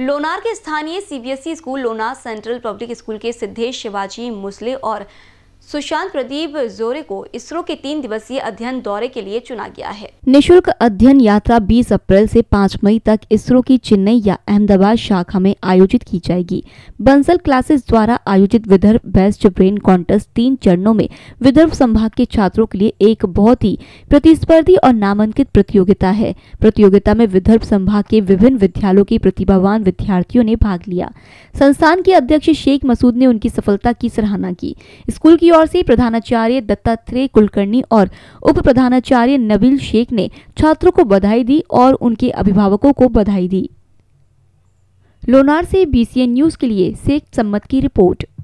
लोनार के स्थानीय CBSE school Lonar central public school के सिद्धेश शिवाजी मुसले और सुशांत प्रदीप ज़ोरे को इसरो के 3 दिवसीय अध्ययन दौरे के लिए चुना गया है। निशुल्क अध्ययन यात्रा 20 अप्रैल से 5 मई तक इसरो की चेन्नई या अहमदाबाद शाखा में आयोजित की जाएगी। बंसल क्लासेस द्वारा आयोजित विदर्भ बेस्ट ब्रेन कॉन्टेस्ट 3 चरणों में विदर्भ संभाग के छात्रों के लिए एक बहुत ही प्रतिस्पर्धी और नामांकित प्रतियोगिता है। प्रतियोगिता में विदर्भ संभाग के विभिन्न विद्यालयों के प्रतिभावान विद्यार्थियों ने भाग लिया। संस्थान के अध्यक्ष शेख मसूद ने उनकी सफलता की सराहना की। स्कूल की और से प्रधानाचार्य दत्तात्रेय कुलकर्णी और उप प्रधानाचार्य नबील शेख ने छात्रों को बधाई दी और उनके अभिभावकों को बधाई दी। लोनार से इनबीसीएन न्यूज के लिए शेख सम्मत की रिपोर्ट।